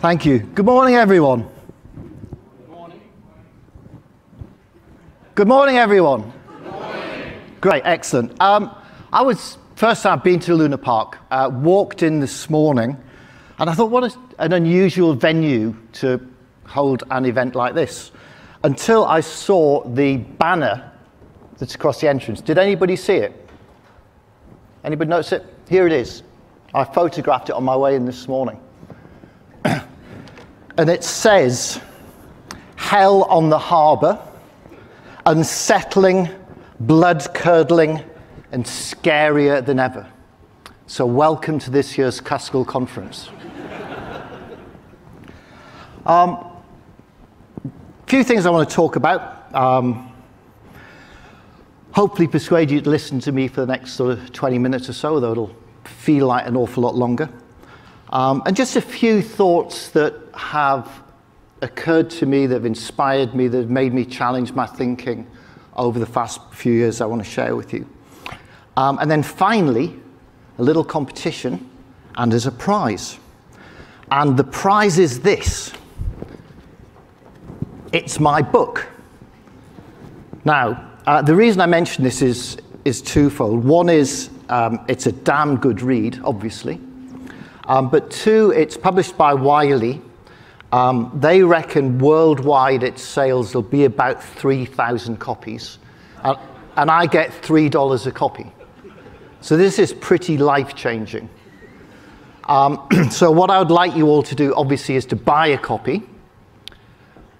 Thank you. Good morning, everyone. Good morning. Good morning, everyone. Good morning. Great, excellent. First time I've been to Luna Park, walked in this morning, and I thought, what an unusual venue to hold an event like this, until I saw the banner that's across the entrance. Did anybody see it? Anybody notice it? Here it is. I photographed it on my way in this morning. And it says, "Hell on the harbour, unsettling, blood-curdling, and scarier than ever. So welcome to this year's Cuscal conference." Few things I want to talk about. Hopefully persuade you to listen to me for the next sort of 20 minutes or so, though it'll feel like an awful lot longer. And just a few thoughts that have occurred to me, that have inspired me, that have made me challenge my thinking over the past few years, I want to share with you. And then finally, a little competition, and as a prize. And the prize is this. It's my book. Now, the reason I mention this is twofold. One is it's a damn good read, obviously. But two, it's published by Wiley. They reckon worldwide its sales will be about 3,000 copies. And I get $3 a copy. So this is pretty life-changing. So what I would like you all to do, obviously, is to buy a copy.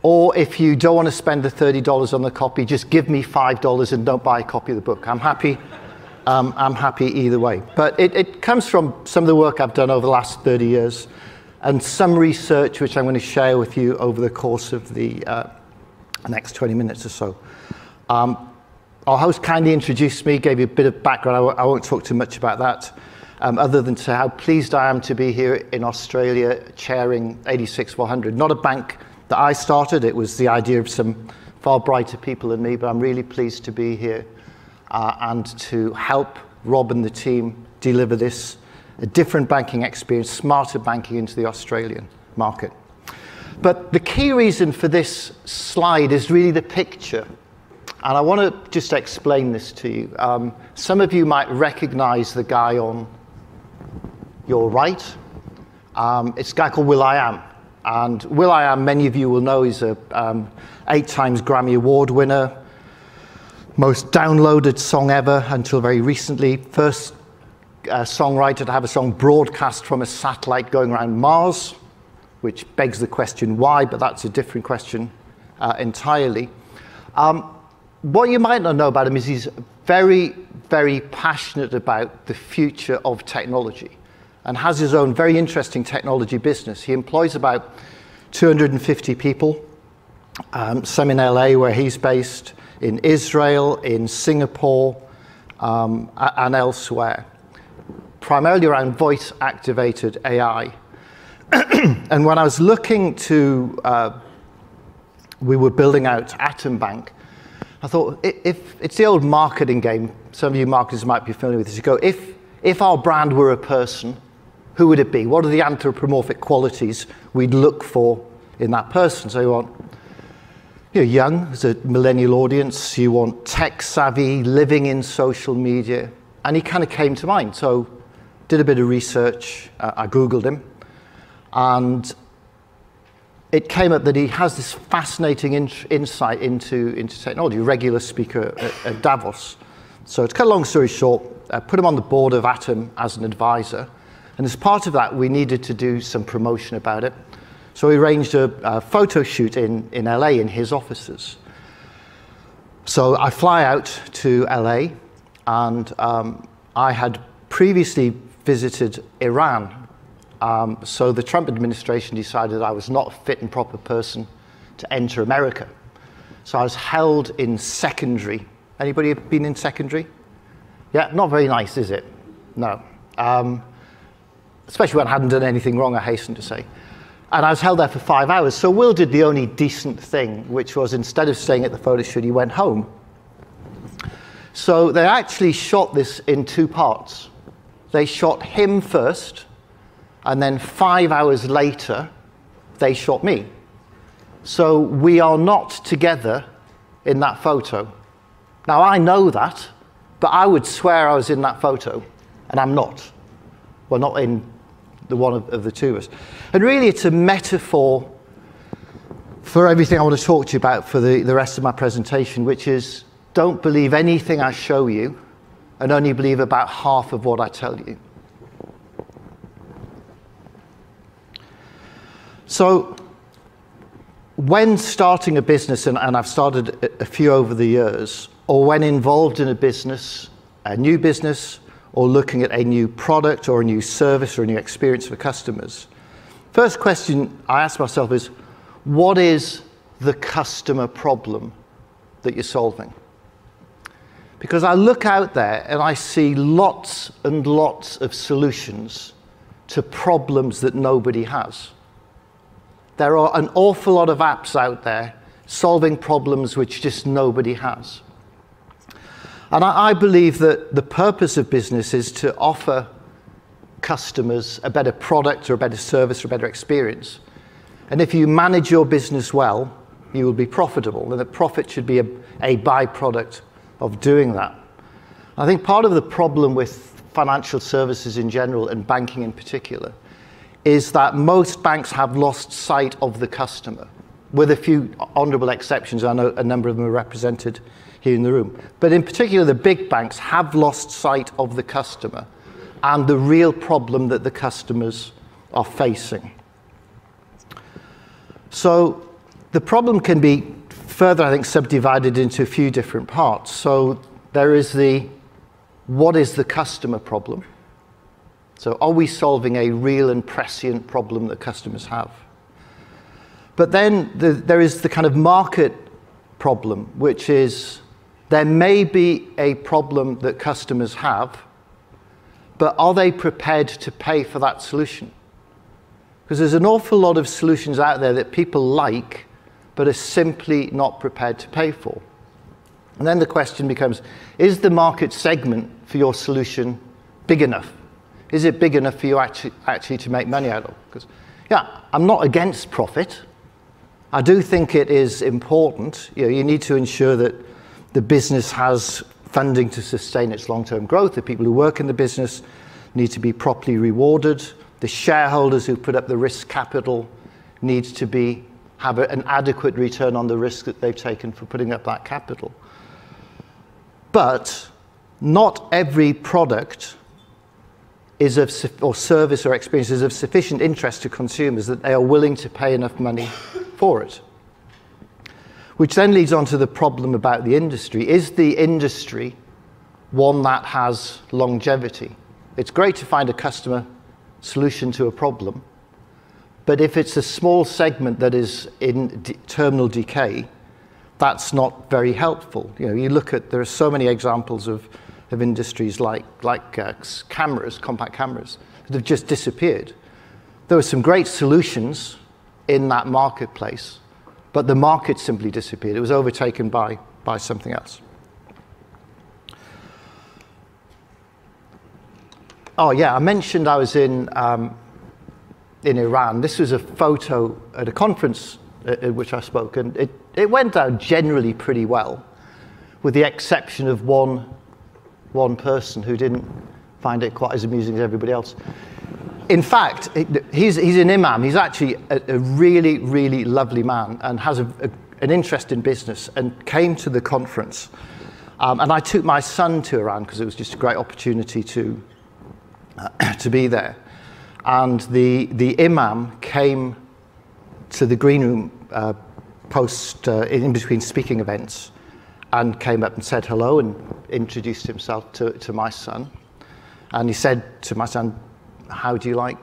Or if you don't want to spend the $30 on the copy, just give me $5 and don't buy a copy of the book. I'm happy either way. But it comes from some of the work I've done over the last 30 years and some research which I'm going to share with you over the course of the next 20 minutes or so. Our host kindly introduced me, gave you a bit of background. I won't talk too much about that, other than to say how pleased I am to be here in Australia chairing 86 400. Not a bank that I started. It was the idea of some far brighter people than me, but I'm really pleased to be here and to help Rob and the team deliver this, a different banking experience, smarter banking into the Australian market. But the key reason for this slide is really the picture. And I want to just explain this to you. Some of you might recognize the guy on your right. It's a guy called Will.i.am. And Will.i.am, many of you will know, he's a 8 times Grammy Award winner, most downloaded song ever until very recently, first songwriter to have a song broadcast from a satellite going around Mars, which begs the question why, but that's a different question entirely. What you might not know about him is he's very, very passionate about the future of technology and has his own very interesting technology business. He employs about 250 people, some in LA where he's based, in Israel, in Singapore, and elsewhere, primarily around voice-activated AI. And when I was looking to, we were building out Atom Bank, I thought, if it's the old marketing game, some of you marketers might be familiar with this. You go, if our brand were a person, who would it be? What are the anthropomorphic qualities we'd look for in that person? So you want, you're young, as a millennial audience, you want tech savvy, living in social media, and he kind of came to mind. So did a bit of research, I Googled him, and it came up that he has this fascinating insight into technology, a regular speaker at Davos. So to cut a long story short, put him on the board of Atom as an advisor. And as part of that, we needed to do some promotion about it. So we arranged a photo shoot in LA in his offices. So I fly out to LA, and I had previously visited Iran. So the Trump administration decided I was not a fit and proper person to enter America. So I was held in secondary. Anybody been in secondary? Yeah, not very nice, is it? No. Especially when I hadn't done anything wrong, I hasten to say. And I was held there for 5 hours. So Will did the only decent thing, which was instead of staying at the photo shoot, he went home. So they actually shot this in 2 parts. They shot him first, and then 5 hours later, they shot me. So we are not together in that photo. Now, I know that, but I would swear I was in that photo, and I'm not. Well, not in the one of the two of us. And really, it's a metaphor for everything I want to talk to you about for the rest of my presentation, which is don't believe anything I show you, and only believe about half of what I tell you. So when starting a business, and I've started a few over the years, or when involved in a business, a new business, or looking at a new product or a new service or a new experience for customers, first question I ask myself is, what is the customer problem that you're solving? Because I look out there and I see lots and lots of solutions to problems that nobody has. There are an awful lot of apps out there solving problems which just nobody has. And I believe that the purpose of business is to offer customers a better product or a better service or a better experience. And if you manage your business well, you will be profitable, and the profit should be a byproduct of doing that. I think part of the problem with financial services in general and banking in particular is that most banks have lost sight of the customer, with a few honorable exceptions. I know a number of them are represented here in the room. But in particular, the big banks have lost sight of the customer and the real problem that the customers are facing. So the problem can be further, I think, subdivided into a few different parts. So there is the what is the customer problem? So are we solving a real and prescient problem that customers have? But then there is the kind of market problem, which is there may be a problem that customers have, but are they prepared to pay for that solution? Because there's an awful lot of solutions out there that people like, but are simply not prepared to pay for. And then the question becomes, is the market segment for your solution big enough? Is it big enough for you actually to make money out of? Because, yeah, I'm not against profit. I do think it is important. You know, you need to ensure that the business has funding to sustain its long-term growth. The people who work in the business need to be properly rewarded. The shareholders who put up the risk capital need to have an adequate return on the risk that they've taken for putting up that capital. But not every product is of, or service or experience is of sufficient interest to consumers that they are willing to pay enough money for it. Which then leads on to the problem about the industry. Is the industry one that has longevity? It's great to find a customer solution to a problem, but if it's a small segment that is in terminal decay, that's not very helpful. You know, you look at, there are so many examples of industries like cameras, compact cameras, that have just disappeared. There were some great solutions in that marketplace, but the market simply disappeared. It was overtaken by something else. Oh yeah, I mentioned I was in Iran. This was a photo at a conference at which I spoke, and it went down generally pretty well, with the exception of one person who didn't find it quite as amusing as everybody else. In fact, he's an imam. He's actually a really, really lovely man and has an interest in business, and came to the conference. And I took my son to Iran because it was just a great opportunity to be there. And the imam came to the green room in between speaking events, and came up and said hello and introduced himself to my son. And he said to my son, "How do you like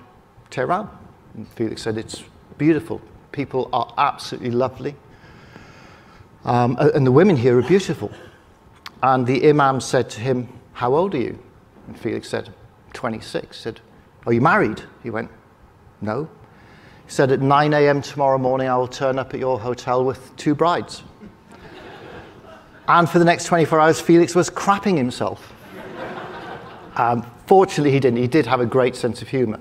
Tehran?" And Felix said, "It's beautiful. People are absolutely lovely. And the women here are beautiful." And the imam said to him, "How old are you?" And Felix said, 26. He said, "Are you married?" He went, "No." He said, "At 9 a.m. tomorrow morning, I will turn up at your hotel with 2 brides. And for the next 24 hours, Felix was crapping himself. Fortunately, he didn't. He did have a great sense of humor.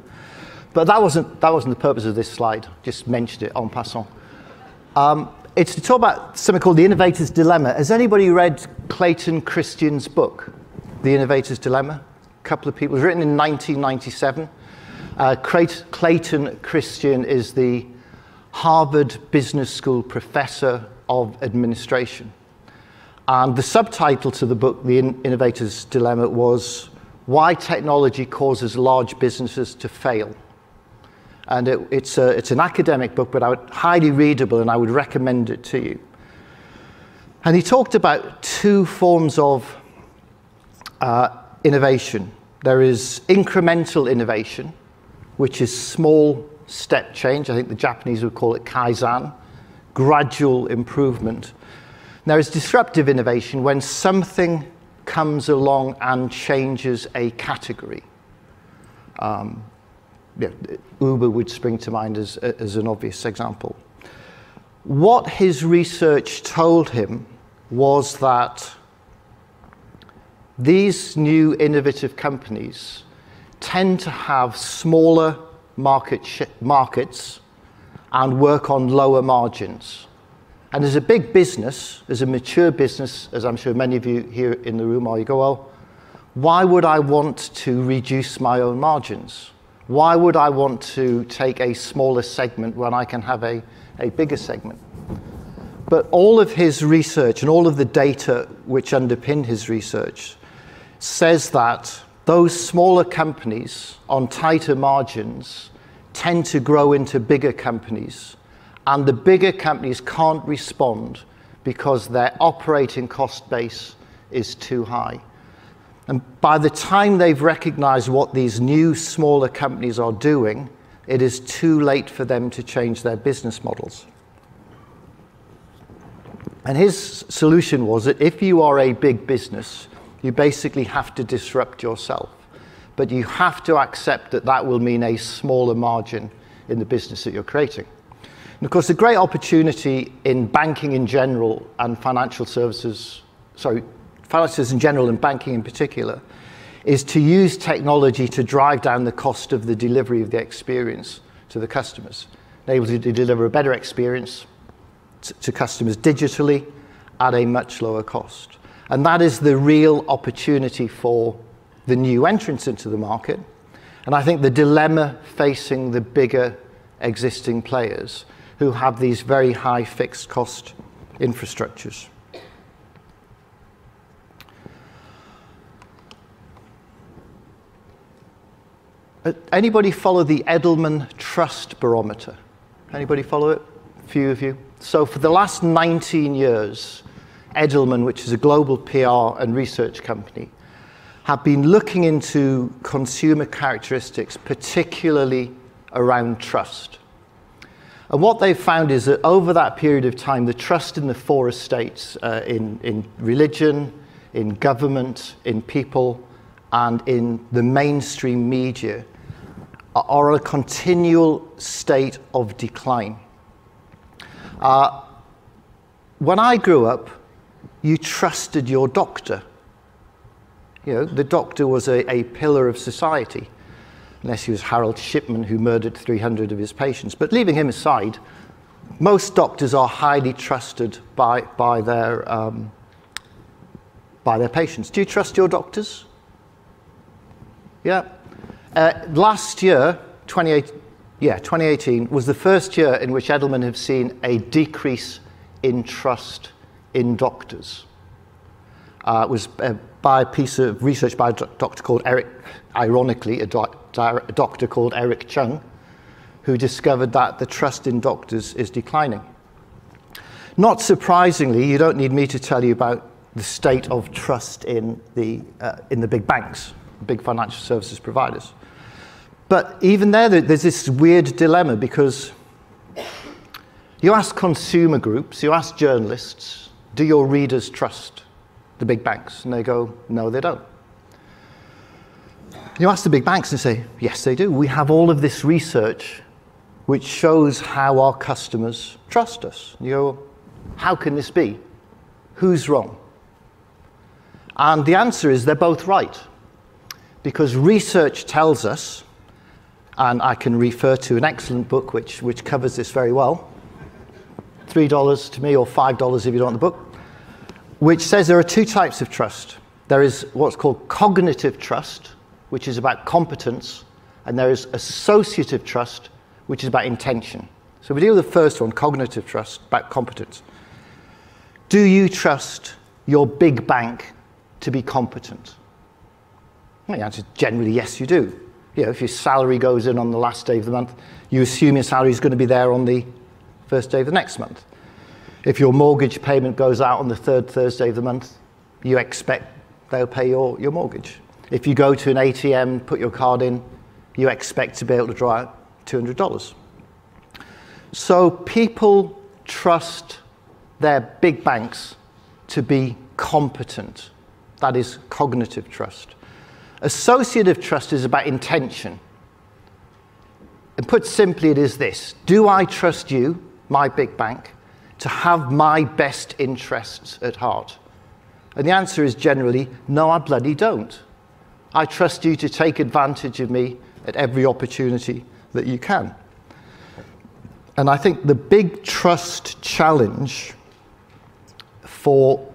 But that wasn't the purpose of this slide. Just mentioned it en passant. It's to talk about something called the Innovator's Dilemma. Has anybody read Clayton Christian's book, The Innovator's Dilemma? A couple of people. It was written in 1997. Clayton Christian is the Harvard Business School professor of administration. And the subtitle to the book, The Innovator's Dilemma, was Why Technology Causes Large Businesses to Fail. And it's an academic book, but highly readable, and I would recommend it to you. And he talked about two forms of innovation. There is incremental innovation, which is small step change. I think the Japanese would call it kaizen, gradual improvement. There is disruptive innovation, when something comes along and changes a category. Yeah, Uber would spring to mind as an obvious example. What his research told him was that these new innovative companies tend to have smaller markets and work on lower margins. And as a big business, as a mature business, as I'm sure many of you here in the room are, you go, well, why would I want to reduce my own margins? Why would I want to take a smaller segment when I can have a bigger segment? But all of his research and all of the data which underpinned his research says that those smaller companies on tighter margins tend to grow into bigger companies, and the bigger companies can't respond because their operating cost base is too high. And by the time they've recognized what these new, smaller companies are doing, it is too late for them to change their business models. And his solution was that if you are a big business, you basically have to disrupt yourself. But you have to accept that that will mean a smaller margin in the business that you're creating. And of course, the great opportunity in banking in general and finances in general and banking in particular, is to use technology to drive down the cost of the delivery of the experience to the customers. Enable you to deliver a better experience to customers digitally at a much lower cost. And that is the real opportunity for the new entrants into the market. And I think the dilemma facing the bigger existing players who have these very high fixed cost infrastructures. Anybody follow the Edelman Trust Barometer? Anybody follow it? A few of you. So for the last 19 years, Edelman, which is a global PR and research company, have been looking into consumer characteristics, particularly around trust. And what they've found is that over that period of time, the trust in the four estates, in religion, in government, in people, and in the mainstream media, are a continual state of decline. When I grew up, you trusted your doctor. You know, the doctor was a pillar of society, unless he was Harold Shipman, who murdered 300 of his patients. But leaving him aside, most doctors are highly trusted by their patients. Do you trust your doctors? Yeah. Last year, 2018, was the first year in which Edelman have seen a decrease in trust in doctors. It was by a piece of research by a doctor called Eric, ironically, a doctor called Eric Chung, who discovered that the trust in doctors is declining. Not surprisingly, you don't need me to tell you about the state of trust in the big banks, big financial services providers. But even there's this weird dilemma, because you ask consumer groups, you ask journalists, do your readers trust the big banks? And they go, no, they don't. You ask the big banks and say, yes, they do. We have all of this research which shows how our customers trust us. And you go, how can this be? Who's wrong? And the answer is they're both right. Because research tells us And I can refer to an excellent book which covers this very well. $3 to me, or $5 if you don't want the book, which says there are two types of trust. There is what's called cognitive trust, which is about competence, and there is associative trust, which is about intention. So we deal with the first one, cognitive trust, about competence. Do you trust your big bank to be competent? Well, the answer is generally yes, you do. You know, if your salary goes in on the last day of the month, you assume your salary is going to be there on the first day of the next month. If your mortgage payment goes out on the third Thursday of the month, you expect they'll pay your mortgage. If you go to an ATM, put your card in, you expect to be able to draw out $200. So people trust their big banks to be competent. That is cognitive trust. Associative trust is about intention. And put simply, it is this: do I trust you, my big bank, to have my best interests at heart? And the answer is generally, no, I bloody don't. I trust you to take advantage of me at every opportunity that you can. And I think the big trust challenge for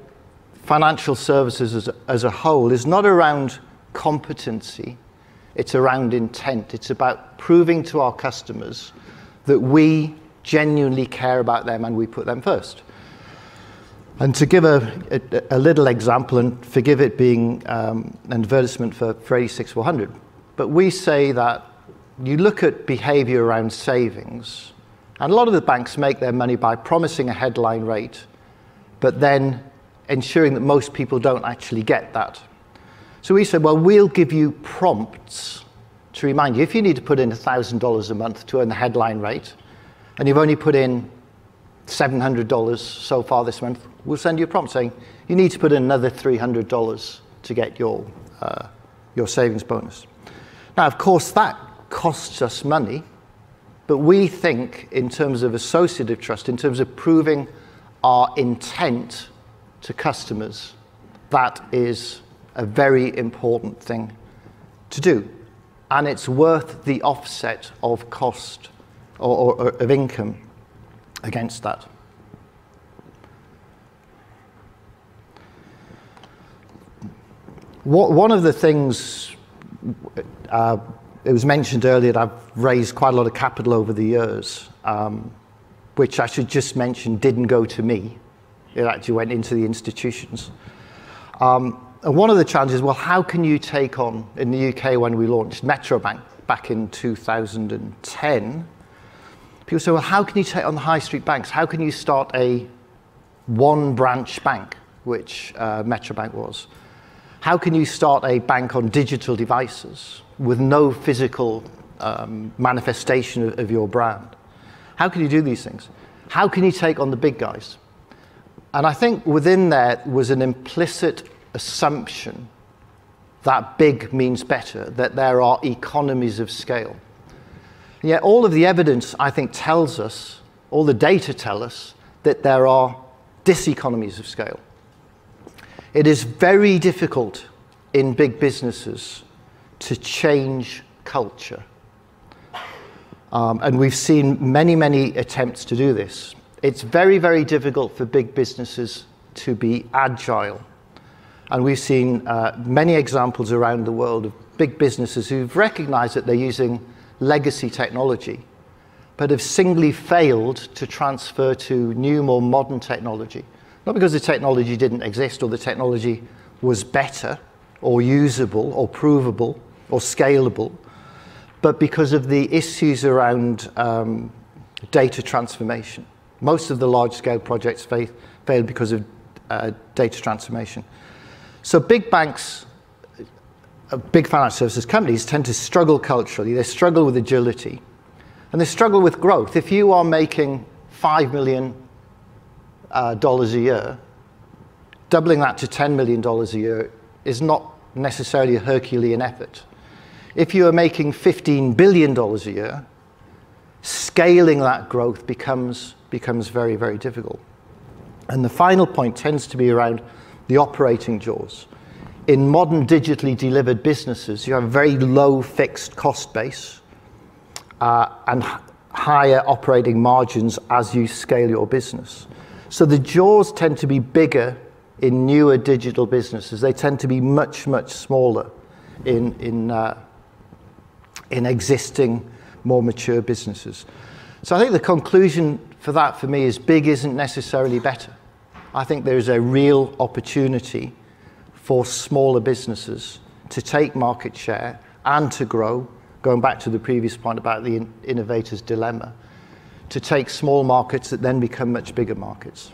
financial services as a whole is not around competency, it's around intent. It's about proving to our customers that we genuinely care about them and we put them first. And to give a little example, and forgive it being an advertisement for 86 400, but we say that you look at behavior around savings, and a lot of the banks make their money by promising a headline rate, but then ensuring that most people don't actually get that. So we said, well, we'll give you prompts to remind you. If you need to put in $1,000 a month to earn the headline rate, and you've only put in $700 so far this month, we'll send you a prompt saying, you need to put in another $300 to get your savings bonus. Now, of course, that costs us money, but we think in terms of associative trust, in terms of proving our intent to customers, that is a very important thing to do. And it's worth the offset of cost or of income against that. One of the things, it was mentioned earlier, that I've raised quite a lot of capital over the years, which I should just mention didn't go to me. It actually went into the institutions. And one of the challenges, well, how can you take on, in the UK when we launched Metro Bank back in 2010, people say, well, how can you take on the high street banks? How can you start a one branch bank, which Metro Bank was? How can you start a bank on digital devices with no physical manifestation of your brand? How can you do these things? How can you take on the big guys? And I think within there was an implicit assumption that big means better, that there are economies of scale. Yet all of the evidence, I think, tells us, all the data tell us, that there are diseconomies of scale. It is very difficult in big businesses to change culture. And we've seen many, many attempts to do this. It's very, very difficult for big businesses to be agile. And we've seen many examples around the world of big businesses who've recognized that they're using legacy technology, but have singly failed to transfer to new, more modern technology. Not because the technology didn't exist or the technology was better or usable or provable or scalable, but because of the issues around data transformation. Most of the large-scale projects failed because of data transformation. So big banks, big financial services companies tend to struggle culturally. They struggle with agility, and they struggle with growth. If you are making $5 million a year, doubling that to $10 million a year is not necessarily a Herculean effort. If you are making $15 billion a year, scaling that growth becomes very, very difficult. And the final point tends to be around the operating jaws. In modern digitally delivered businesses, you have a very low fixed cost base, and higher operating margins as you scale your business. So the jaws tend to be bigger in newer digital businesses. They tend to be much, much smaller in existing, more mature businesses. So I think the conclusion for that for me is big isn't necessarily better. I think there is a real opportunity for smaller businesses to take market share and to grow, going back to the previous point about the innovator's dilemma, to take small markets that then become much bigger markets.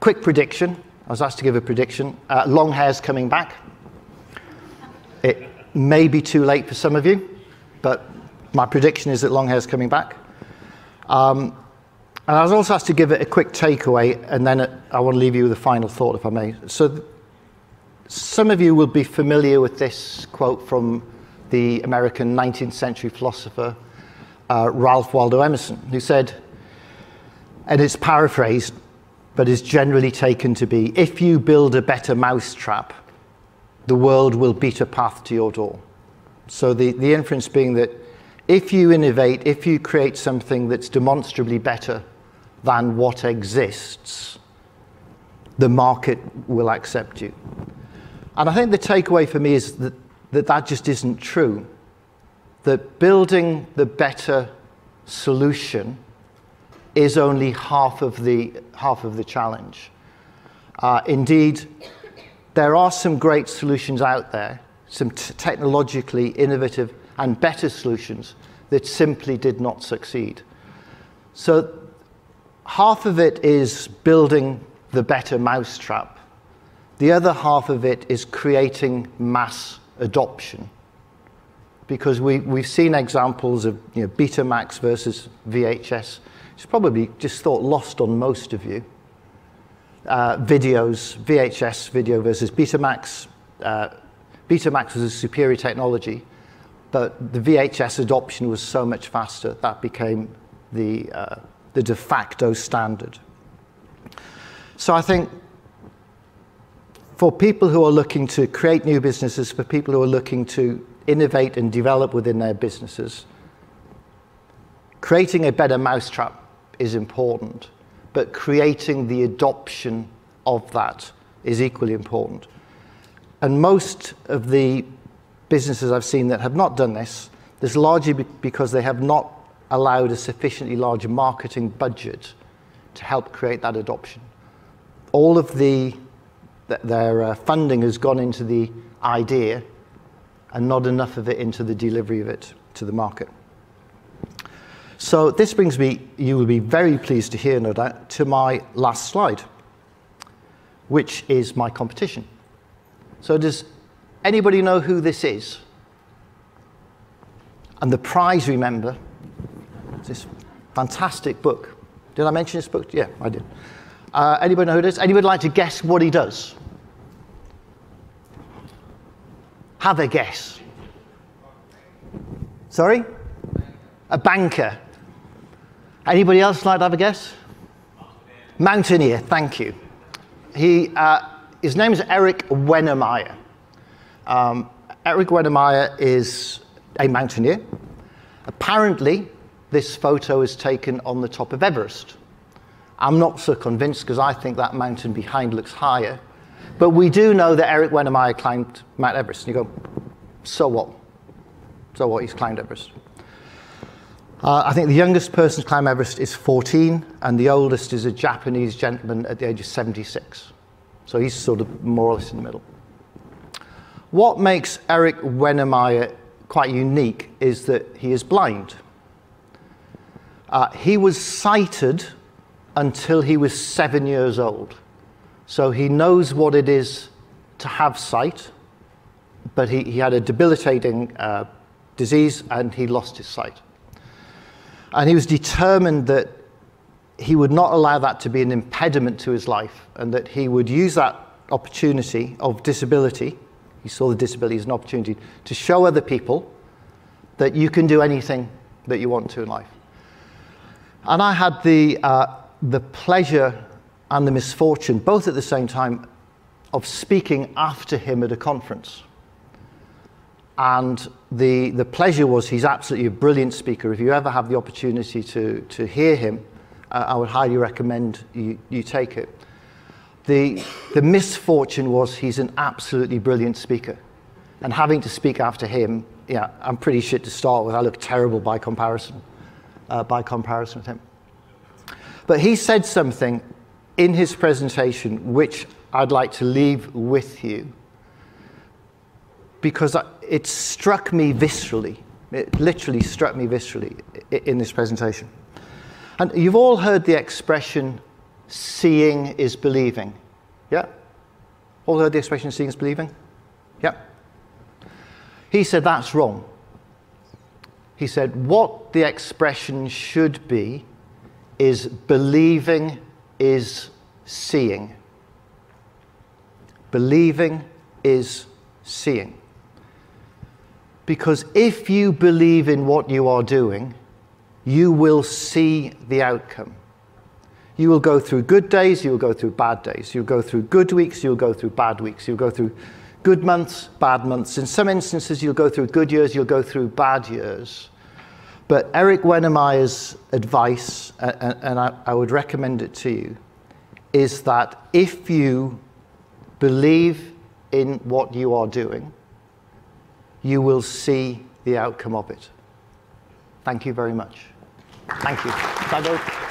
Quick prediction. I was asked to give a prediction. Long hair's coming back. It may be too late for some of you, but my prediction is that long hair's coming back. And I was also asked to give it a quick takeaway, and then I want to leave you with a final thought, if I may. So some of you will be familiar with this quote from the American 19th century philosopher, Ralph Waldo Emerson, who said, and it's paraphrased, but is generally taken to be, if you build a better mousetrap, the world will beat a path to your door. So the inference being that if you innovate, if you create something that's demonstrably better than what exists, the market will accept you. And I think the takeaway for me is that just isn't true. That building the better solution is only half of the challenge. Indeed, there are some great solutions out there, some technologically innovative and better solutions that simply did not succeed. So half of it is building the better mousetrap. The other half of it is creating mass adoption. Because we've seen examples of Betamax versus VHS. It's probably just thought lost on most of you. Videos, VHS video versus Betamax. Betamax was a superior technology, but the VHS adoption was so much faster that became the de facto standard. So I think for people who are looking to create new businesses, for people who are looking to innovate and develop within their businesses, creating a better mousetrap is important, but creating the adoption of that is equally important. And most of the businesses I've seen that have not done this, this is largely because they have not allowed a sufficiently large marketing budget to help create that adoption. All of their funding has gone into the idea and not enough of it into the delivery of it to the market. So this brings me, you will be very pleased to hear, no doubt, to my last slide, which is my competition. So does anybody know who this is? And the prize, remember, is this fantastic book. Did I mention this book? Yeah, I did. Anybody know who it is? Anybody like to guess what he does? Have a guess. Sorry? A banker. Anybody else like to have a guess? Mountaineer, thank you. His name is Erik Weihenmayer. Erik Weihenmayer is a mountaineer. Apparently, this photo is taken on the top of Everest. I'm not so convinced because I think that mountain behind looks higher. But we do know that Erik Weihenmayer climbed Mount Everest. And you go, so what? So what, he's climbed Everest. I think the youngest person to climb Everest is 14, and the oldest is a Japanese gentleman at the age of 76. So he's sort of more or less in the middle. What makes Erik Weihenmayer quite unique is that he is blind. He was sighted until he was 7 years old. So he knows what it is to have sight, but he had a debilitating disease and he lost his sight. And he was determined that he would not allow that to be an impediment to his life and that he would use that opportunity of disability, he saw the disability as an opportunity, to show other people that you can do anything that you want to in life. And I had the pleasure and the misfortune, both at the same time, of speaking after him at a conference. And the pleasure was, he's absolutely a brilliant speaker. If you ever have the opportunity to hear him, I would highly recommend you take it. The misfortune was, he's an absolutely brilliant speaker. And having to speak after him, yeah, I'm pretty shit to start with. I look terrible by comparison with him. But he said something in his presentation which I'd like to leave with you, because it struck me viscerally. It literally struck me viscerally in this presentation. And you've all heard the expression, seeing is believing. Yeah? All heard the expression, seeing is believing? Yeah? He said, that's wrong. He said, what the expression should be is believing is seeing. Believing is seeing. Because if you believe in what you are doing, you will see the outcome. You will go through good days, you will go through bad days. You'll go through good weeks, you'll go through bad weeks. You'll go through good months, bad months. In some instances, you'll go through good years, you'll go through bad years. But Erik Weihenmayer's advice, and I would recommend it to you, is that if you believe in what you are doing, you will see the outcome of it. Thank you very much. Thank you.